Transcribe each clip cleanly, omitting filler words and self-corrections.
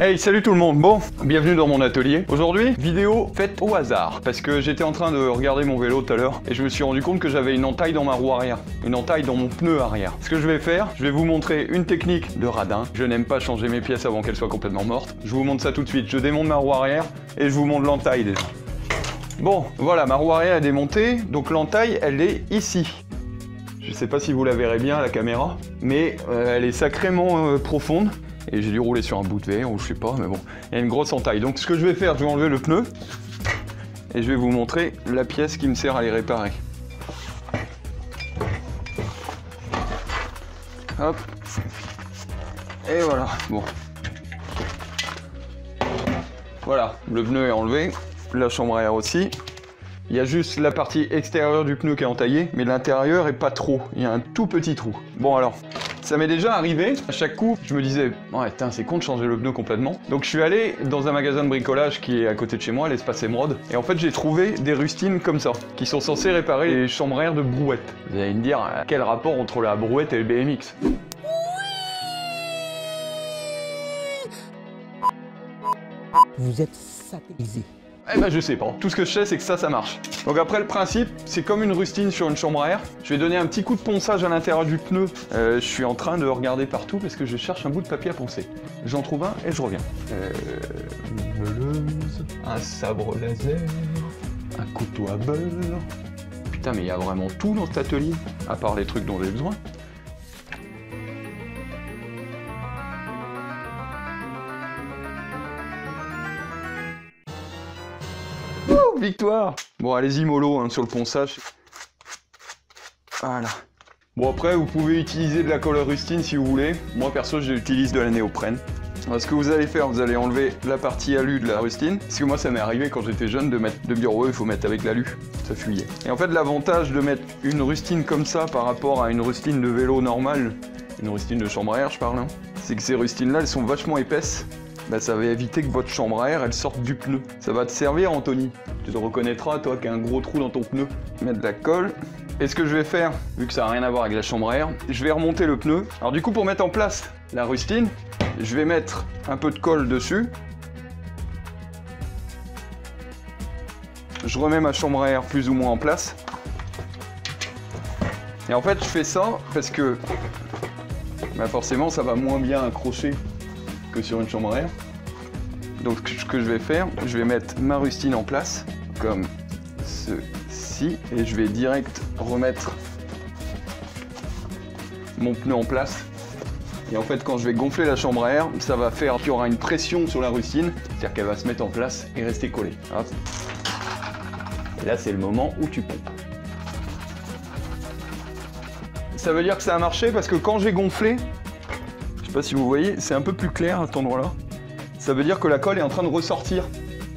Hey, salut tout le monde. Bon, bienvenue dans mon atelier. Aujourd'hui, vidéo faite au hasard, parce que j'étais en train de regarder mon vélo tout à l'heure et je me suis rendu compte que j'avais une entaille dans ma roue arrière, une entaille dans mon pneu arrière. Ce que je vais faire, je vais vous montrer une technique de radin. Je n'aime pas changer mes pièces avant qu'elles soient complètement mortes. Je vous montre ça tout de suite. Je démonte ma roue arrière et je vous montre l'entaille déjà. Bon, voilà, ma roue arrière est démontée, donc l'entaille, elle est ici. Je sais pas si vous la verrez bien à la caméra, mais elle est sacrément profonde. Et j'ai dû rouler sur un bout de verre ou je sais pas, mais bon, il y a une grosse entaille. Donc ce que je vais faire, je vais enlever le pneu et je vais vous montrer la pièce qui me sert à les réparer. Hop. Et voilà, bon. Voilà, le pneu est enlevé, la chambre arrière aussi. Il y a juste la partie extérieure du pneu qui est entaillée, mais l'intérieur est pas trop. Il y a un tout petit trou. Bon alors, ça m'est déjà arrivé. À chaque coup, je me disais, ouais, tain, c'est con de changer le pneu complètement. Donc je suis allé dans un magasin de bricolage qui est à côté de chez moi, l'espace émeraude. Et en fait, j'ai trouvé des rustines comme ça, qui sont censées réparer les chambres arrière de brouette. Vous allez me dire, quel rapport entre la brouette et le BMX ? Vous êtes satellisé. Eh ben je sais pas. Tout ce que je sais, c'est que ça marche. Donc après, le principe, c'est comme une rustine sur une chambre à air. Je vais donner un petit coup de ponçage à l'intérieur du pneu. Je suis en train de regarder partout parce que je cherche un bout de papier à poncer. J'en trouve un et je reviens. Une meuleuse, un sabre laser, un couteau à beurre. Putain, mais il y a vraiment tout dans cet atelier, à part les trucs dont j'ai besoin. Victoire! Bon, allez-y mollo hein, sur le ponçage. Voilà. Bon, après, vous pouvez utiliser de la colle rustine si vous voulez. Moi, perso, j'utilise de la néoprène. Alors, ce que vous allez faire, vous allez enlever la partie alu de la rustine. Parce que moi, ça m'est arrivé quand j'étais jeune de mettre de dire ouais, il faut mettre avec l'alu. Ça fuyait. Et en fait, l'avantage de mettre une rustine comme ça par rapport à une rustine de vélo normale, une rustine de chambre à air, je parle, hein, c'est que ces rustines-là, elles sont vachement épaisses. Bah, ça va éviter que votre chambre à air, elle sorte du pneu. Ça va te servir, Anthony. Tu te reconnaîtras, toi, qu'il y a un gros trou dans ton pneu. Mettre de la colle. Et ce que je vais faire, vu que ça n'a rien à voir avec la chambre à air, je vais remonter le pneu. Alors du coup, pour mettre en place la rustine, je vais mettre un peu de colle dessus. Je remets ma chambre à air plus ou moins en place. Et en fait, je fais ça parce que bah, forcément, ça va moins bien accrocher que sur une chambre à air. Donc ce que je vais faire, je vais mettre ma rustine en place comme ceci et je vais direct remettre mon pneu en place. Et en fait, quand je vais gonfler la chambre à air, ça va faire qu'il y aura une pression sur la rustine, c'est-à-dire qu'elle va se mettre en place et rester collée. Hop. Et là, c'est le moment où tu pompes. Ça veut dire que ça a marché parce que quand j'ai gonflé, je sais pas si vous voyez, c'est un peu plus clair à cet endroit-là. Ça veut dire que la colle est en train de ressortir.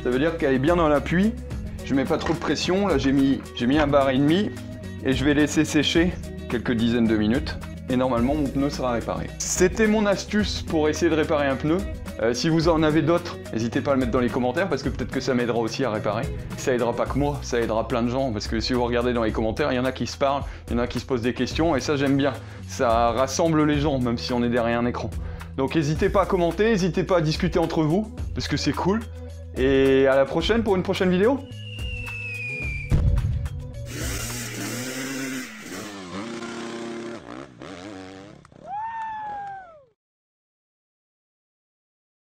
Ça veut dire qu'elle est bien dans l'appui. Je mets pas trop de pression. Là, j'ai mis un bar et demi et je vais laisser sécher quelques dizaines de minutes. Et normalement, mon pneu sera réparé. C'était mon astuce pour essayer de réparer un pneu. Si vous en avez d'autres, n'hésitez pas à le mettre dans les commentaires parce que peut-être que ça m'aidera aussi à réparer. Ça aidera pas que moi, ça aidera plein de gens parce que si vous regardez dans les commentaires, il y en a qui se parlent, il y en a qui se posent des questions et ça j'aime bien. Ça rassemble les gens même si on est derrière un écran. Donc n'hésitez pas à commenter, n'hésitez pas à discuter entre vous parce que c'est cool. Et à la prochaine pour une prochaine vidéo.